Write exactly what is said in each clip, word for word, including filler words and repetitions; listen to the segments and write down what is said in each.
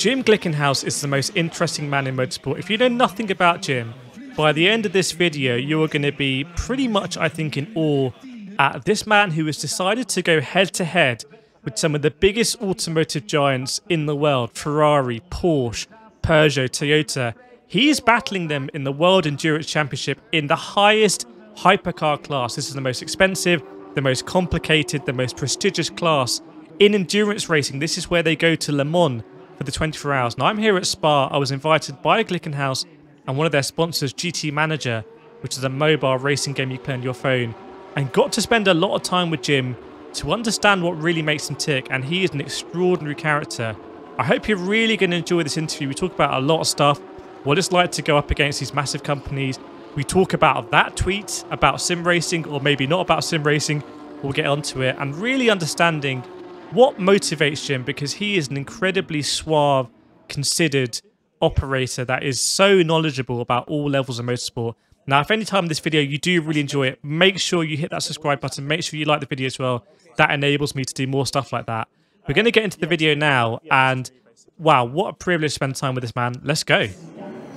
Jim Glickenhaus is the most interesting man in motorsport. If you know nothing about Jim, by the end of this video, you are going to be pretty much, I think, in awe at this man who has decided to go head-to-head with some of the biggest automotive giants in the world. Ferrari, Porsche, Peugeot, Toyota. He is battling them in the World Endurance Championship in the highest hypercar class. This is the most expensive, the most complicated, the most prestigious class in endurance racing. This is where they go to Le Mans for the twenty-four hours. Now, I'm here at Spa. I was invited by Glickenhaus and one of their sponsors, G T Manager, which is a mobile racing game you play on your phone, and got to spend a lot of time with Jim to understand what really makes him tick, and he is an extraordinary character. I hope you're really going to enjoy this interview. We talk about a lot of stuff, what it's like to go up against these massive companies. We talk about that tweet about sim racing, or maybe not about sim racing. We'll get onto it, and really understanding what motivates Jim, because he is an incredibly suave, considered operator that is so knowledgeable about all levels of motorsport. Now, if any time in this video you do really enjoy it, make sure you hit that subscribe button. Make sure you like the video as well. That enables me to do more stuff like that. We're going to get into the video now, and wow, what a privilege to spend time with this man. Let's go.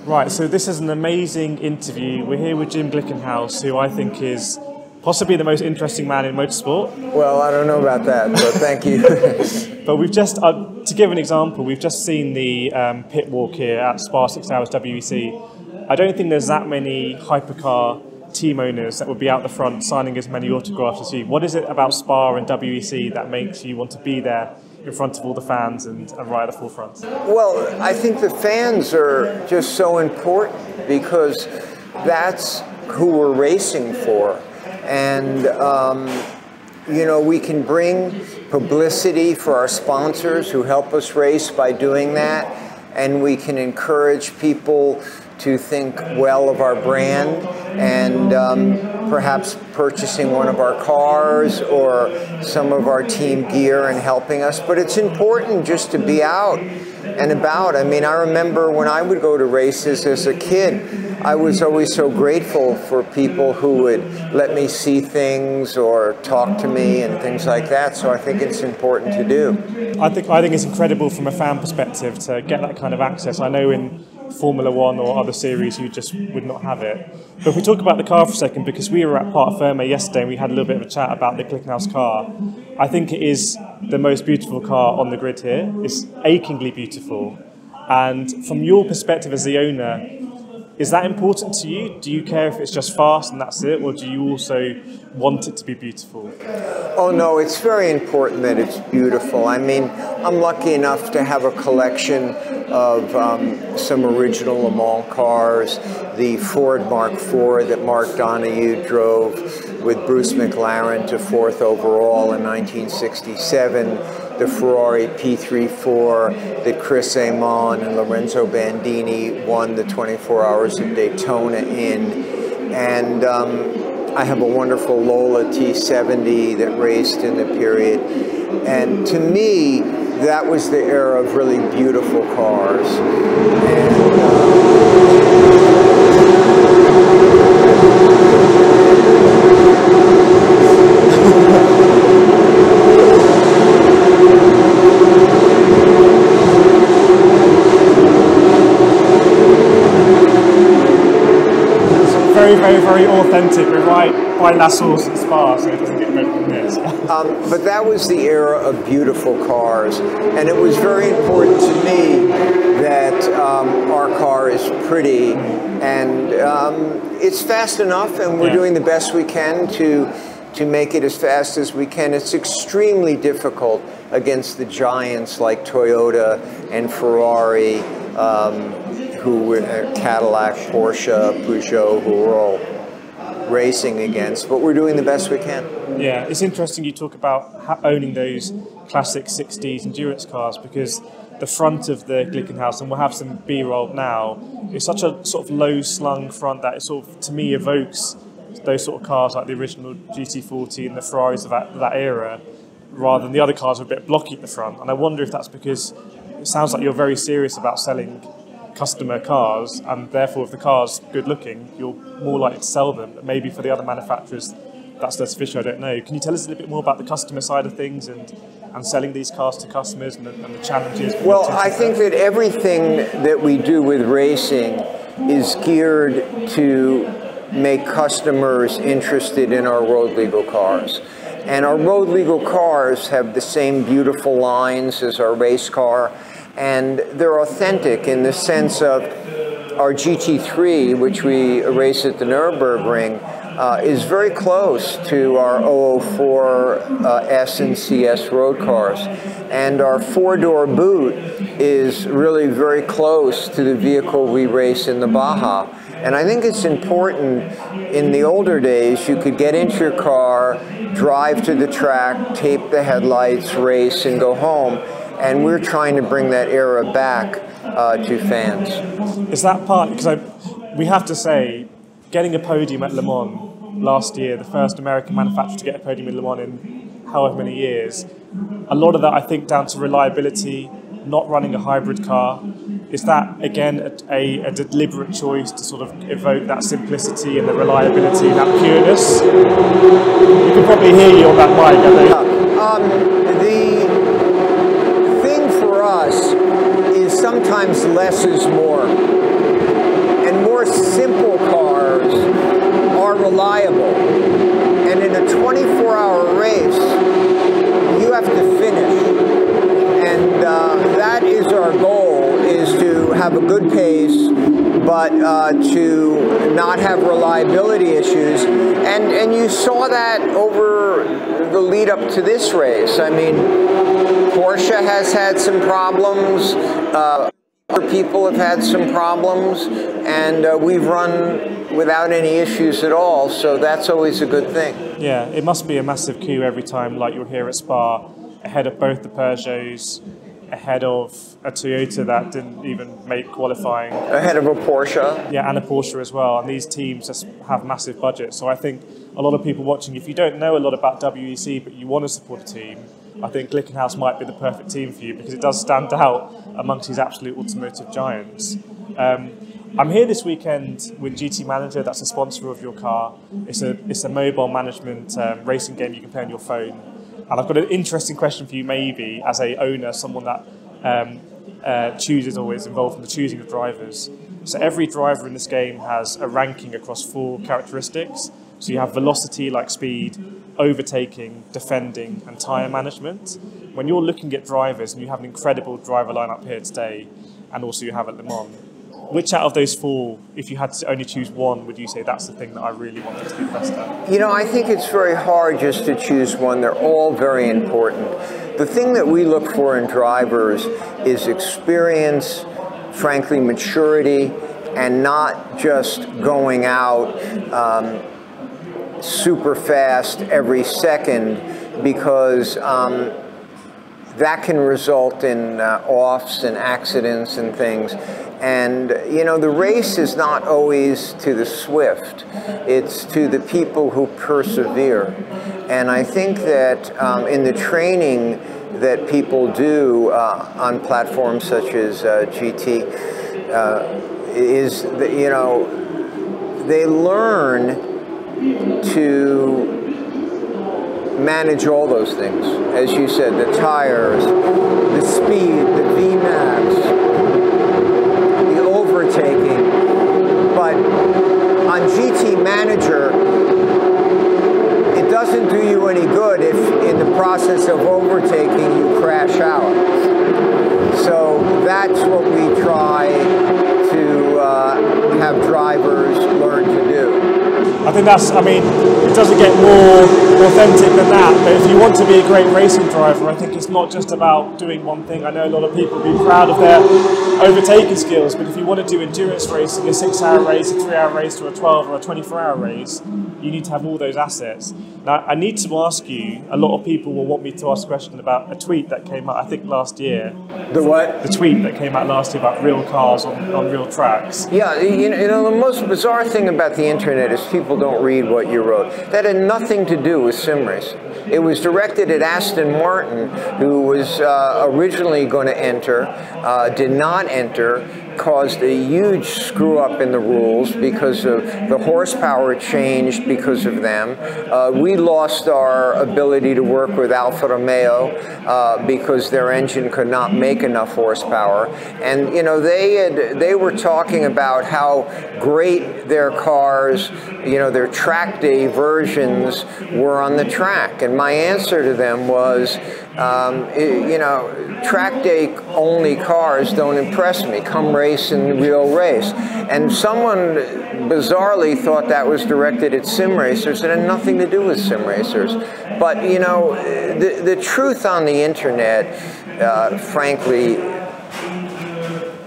Right, so this is an amazing interview. We're here with Jim Glickenhaus, who I think is possibly the most interesting man in motorsport. Well, I don't know about that, but thank you. But we've just, uh, to give an example, we've just seen the um, pit walk here at Spa six hours W E C. I don't think there's that many hypercar team owners that would be out the front signing as many autographs as you. What is it about Spa and W E C that makes you want to be there in front of all the fans and, and right at the forefront? Well, I think the fans are just so important because that's who we're racing for. And, um, you know, we can bring publicity for our sponsors who help us race by doing that. And we can encourage people to think well of our brand and um, perhaps purchasing one of our cars or some of our team gear and helping us. But it's important just to be out and about. I mean, I remember when I would go to races as a kid, I was always so grateful for people who would let me see things or talk to me and things like that. So I think it's important to do. I think, I think it's incredible from a fan perspective to get that kind of access. I know in Formula One or other series, you just would not have it. But if we talk about the car for a second, because we were at Parc Ferme yesterday and we had a little bit of a chat about the Glickenhaus car, I think it is the most beautiful car on the grid here. It's achingly beautiful. And from your perspective as the owner, is that important to you? Do you care if it's just fast and that's it, or do you also want it to be beautiful? Oh no, it's very important that it's beautiful. I mean, I'm lucky enough to have a collection of um, some original Le Mans cars, the Ford Mark four that Mark Donohue drove with Bruce McLaren to fourth overall in nineteen sixty-seven. The Ferrari P thirty-four that Chris Amon and Lorenzo Bandini won the twenty-four hours of Daytona in. And um, I have a wonderful Lola T seventy that raced in the period. And to me, that was the era of really beautiful cars. And, very, very authentic. We're right by La Source and Spa, so it doesn't get better than this. um, but that was the era of beautiful cars, and it was very important to me that um, our car is pretty, and um, it's fast enough, and we're yeah. doing the best we can to to make it as fast as we can. It's extremely difficult against the giants like Toyota and Ferrari, um, who were uh, Cadillac, Porsche, Peugeot, who we're all racing against, but we're doing the best we can. Yeah, it's interesting you talk about owning those classic sixties endurance cars, because the front of the Glickenhaus, and we'll have some B-roll now, is such a sort of low-slung front that it sort of, to me, evokes those sort of cars like the original G T forty and the Ferraris of that, of that era, rather than the other cars were a bit blocky at the front. And I wonder if that's because it sounds like you're very serious about selling customer cars, and therefore if the car's good looking, you're more likely to sell them. But maybe for the other manufacturers, that's less fishy, I don't know. Can you tell us a little bit more about the customer side of things and, and selling these cars to customers and the, and the challenges? Well, I think that everything that we do with racing is geared to make customers interested in our road legal cars. And our road legal cars have the same beautiful lines as our race car, and they're authentic in the sense of our G T three, which we race at the Nürburgring, uh, is very close to our oh oh four uh, S and C S road cars. And our four-door boot is really very close to the vehicle we race in the Baja. And I think it's important, in the older days, you could get into your car, drive to the track, tape the headlights, race, and go home. And we're trying to bring that era back uh, to fans. Is that part, because we have to say, getting a podium at Le Mans last year, the first American manufacturer to get a podium in Le Mans in however many years, a lot of that I think down to reliability, not running a hybrid car. Is that, again, a, a, a deliberate choice to sort of evoke that simplicity and the reliability, that pureness? You can probably hear you on that mic, I think. Yeah. Um, the thing for us is sometimes less is more. And more simple cars are reliable. And in a twenty-four hour race, you have to finish. And uh, that is our goal, is to have a good pace, but uh, to not have reliability issues. And, and you saw that over the lead up to this race. I mean, Porsche has had some problems. Uh, other people have had some problems. And uh, we've run without any issues at all. So that's always a good thing. Yeah, it must be a massive queue every time, like you'll hear at Spa, ahead of both the Peugeots, ahead of a Toyota that didn't even make qualifying. Ahead of a Porsche. Yeah, and a Porsche as well. And these teams just have massive budgets. So I think a lot of people watching, if you don't know a lot about W E C, but you want to support a team, I think Glickenhaus might be the perfect team for you, because it does stand out amongst these absolute automotive giants. Um, I'm here this weekend with G T Manager. That's a sponsor of your car. It's a, it's a mobile management um, racing game you can play on your phone. And I've got an interesting question for you, maybe, as a owner, someone that um, uh, chooses or is involved in the choosing of drivers. So every driver in this game has a ranking across four characteristics. So you have velocity, like speed, overtaking, defending, and tyre management. When you're looking at drivers, and you have an incredible driver lineup here today, and also you have at Le Mans, which out of those four, if you had to only choose one, would you say that's the thing that I really wanted to be the best at? You know, I think it's very hard just to choose one. They're all very important. The thing that we look for in drivers is experience, frankly, maturity, and not just going out um, super fast every second, because um, that can result in uh, offs and accidents and things. And, you know, the race is not always to the swift. It's to the people who persevere. And I think that um, in the training that people do uh, on platforms such as uh, G T, uh, is, the, you know, they learn to manage all those things. As you said, the tires, the speed, the V max, the overtaking. But on G T Manager, it doesn't do you any good if in the process of overtaking you crash out. So that's what we try to uh, have drivers learn to do. I think that's, I mean, it doesn't get more authentic than that, but if you want to be a great racing driver, I think it's not just about doing one thing. I know a lot of people will be proud of their overtaking skills, but if you want to do endurance racing, a six hour race, a three hour race, or a twelve or a twenty-four hour race, you need to have all those assets. Now, I need to ask you, a lot of people will want me to ask a question about a tweet that came out, I think, last year. The what? The tweet that came out last year about real cars on, on real tracks. Yeah, you know, the most bizarre thing about the internet is people don't read what you wrote. That had nothing to do with sim racing. It was directed at Aston Martin, who was uh, originally going to enter, uh, did not enter, caused a huge screw-up in the rules because of the horsepower changed because of them. Uh, we lost our ability to work with Alfa Romeo uh, because their engine could not make enough horsepower. And you know, they had, they were talking about how great their cars, you know, their track day versions were on the track. And my answer to them was, um, it, you know, track day only cars don't impress me. Come race and real race. And someone bizarrely thought that was directed at sim racers. It had nothing to do with sim racers. But you know, the, the truth on the internet, uh, frankly,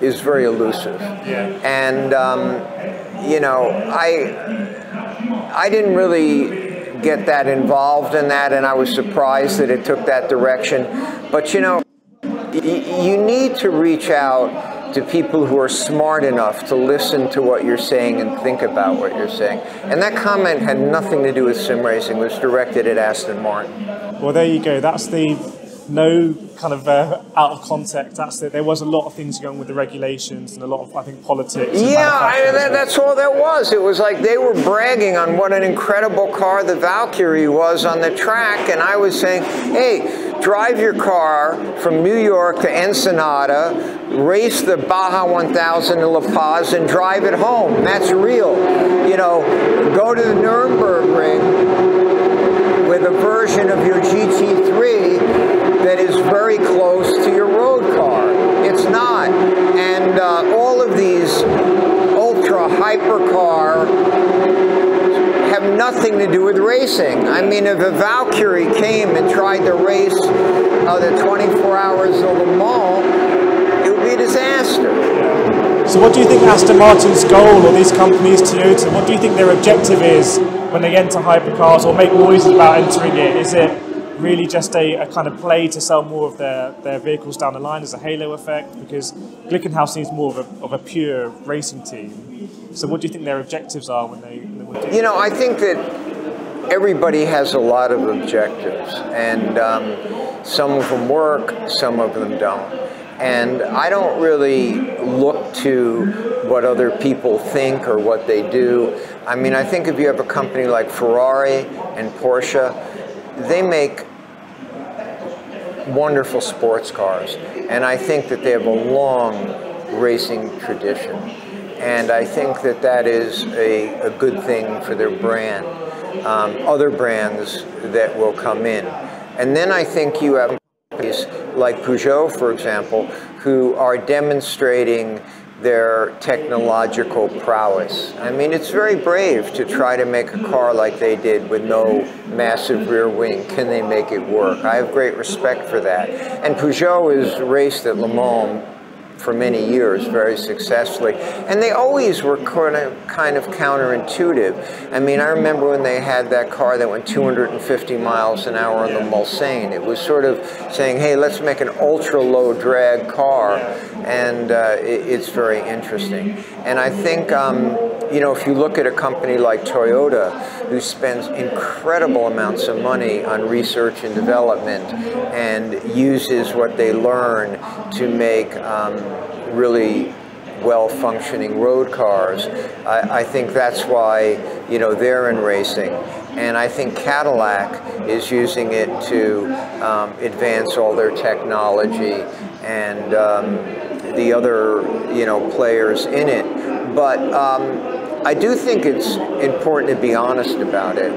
is very elusive. Yeah. And um, you know, I I didn't really get that involved in that, and I was surprised that it took that direction. But you know, you need to reach out to people who are smart enough to listen to what you're saying and think about what you're saying. And that comment had nothing to do with sim racing. It was directed at Aston Martin. Well, there you go. That's the no kind of uh, out of context. That's it. There was a lot of things going with the regulations and a lot of, I think, politics. Yeah, I mean, that, that's all there was. It was like they were bragging on what an incredible car the Valkyrie was on the track, and I was saying, hey, drive your car from New York to Ensenada, race the Baja one thousand to La Paz, and drive it home. That's real. You know, go to the Nürburgring with a version of your G T three that is very close to your road car. It's not. And uh, all of these ultra hypercar have nothing to do with racing. I mean, if a Valkyrie came and tried to race uh, the twenty-four hours of Le Mans, it would be a disaster. So what do you think Aston Martin's goal, or these companies, Toyota, what do you think their objective is when they enter hypercars or make noises about entering it? Is it really just a, a kind of play to sell more of their, their vehicles down the line as a halo effect? Because Glickenhaus seems more of a, of a pure racing team. So what do you think their objectives are when they... When they you know, I think that everybody has a lot of objectives. And um, some of them work, some of them don't. And I don't really look to what other people think or what they do. I mean, I think if you have a company like Ferrari and Porsche, they make wonderful sports cars, and I think that they have a long racing tradition, and I think that that is a, a good thing for their brand, um, other brands that will come in. And then I think you have companies like Peugeot, for example, who are demonstrating their technological prowess. I mean, it's very brave to try to make a car like they did with no massive rear wing. Can they make it work? I have great respect for that. And Peugeot has raced at Le Mans for many years very successfully. And they always were kind of, kind of counterintuitive. I mean, I remember when they had that car that went two hundred fifty miles an hour on the Mulsanne. It was sort of saying, hey, let's make an ultra low drag car. And uh, it, it's very interesting. And I think, um, you know, if you look at a company like Toyota, who spends incredible amounts of money on research and development and uses what they learn to make um, really well-functioning road cars, I, I think that's why, you know, they're in racing. And I think Cadillac is using it to um, advance all their technology and um, the other, you know, players in it. But um, I do think it's important to be honest about it.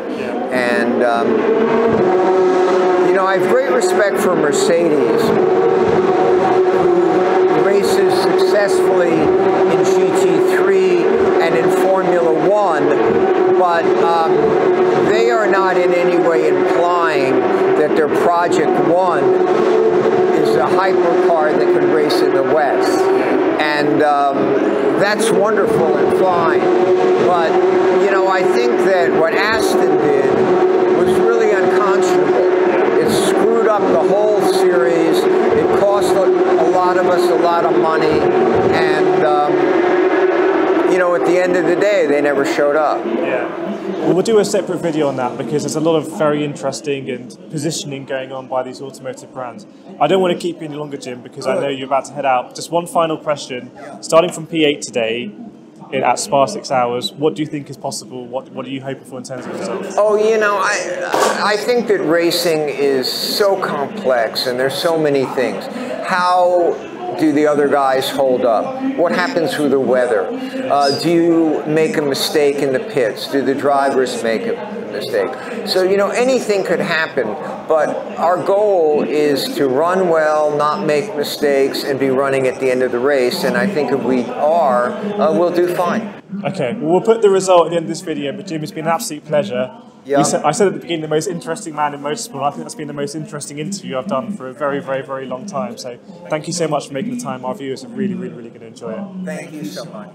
And, um, you know, I have great respect for Mercedes, who races successfully in G T three and in Formula One, but um, they are not in any way implying that their Project One is a hypercar that can race in the West. And um, that's wonderful and fine, but, you know, I think that what Aston did was really it, it screwed up the whole series. It cost a, a lot of us a lot of money, and um, you know, at the end of the day, they never showed up. Yeah. Well, we'll do a separate video on that because there's a lot of very interesting and positioning going on by these automotive brands. I don't want to keep you any longer, Jim, because I know you're about to head out. Just one final question. Starting from P eight today at Spa, six hours, what do you think is possible? What, what are you hoping for in terms of results? Oh, you know, I, I think that racing is so complex and there's so many things. How do the other guys hold up? What happens with the weather? Uh, do you make a mistake in the pits? Do the drivers make a mistake? So, you know, anything could happen, but our goal is to run well, not make mistakes, and be running at the end of the race, and I think if we are, uh, we'll do fine. Okay, well, we'll put the result at the end of this video, but Jim, it's been an absolute pleasure. Yeah. Said, I said at the beginning, the most interesting man in motorsport. I think that's been the most interesting interview I've done for a very, very, very long time. So thank you so much for making the time. Our viewers are really, really, really going to enjoy it. Thank you so much.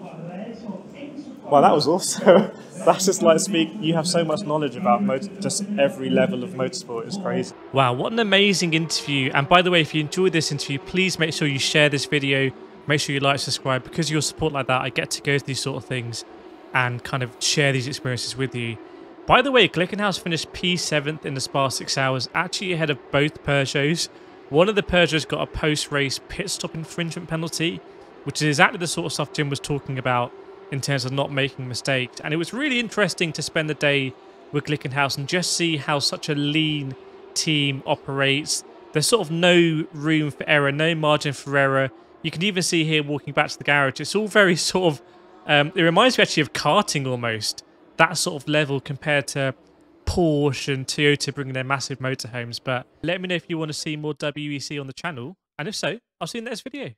Well, that was awesome. That's just like speak. You have so much knowledge about motor, just every level of motorsport. It's crazy. Wow, what an amazing interview. And by the way, if you enjoyed this interview, please make sure you share this video. Make sure you like, subscribe. Because of your support like that, I get to go to these sort of things and kind of share these experiences with you. By the way, Glickenhaus finished P seventh in the Spa six hours, actually ahead of both Peugeots. One of the Peugeots got a post-race pit stop infringement penalty, which is exactly the sort of stuff Jim was talking about in terms of not making mistakes. And it was really interesting to spend the day with Glickenhaus and just see how such a lean team operates. There's sort of no room for error, no margin for error. You can even see here walking back to the garage, it's all very sort of, um, it reminds me actually of karting almost. That sort of level compared to Porsche and Toyota bringing their massive motorhomes. But let me know if you want to see more W E C on the channel. And if so, I'll see you in the next video.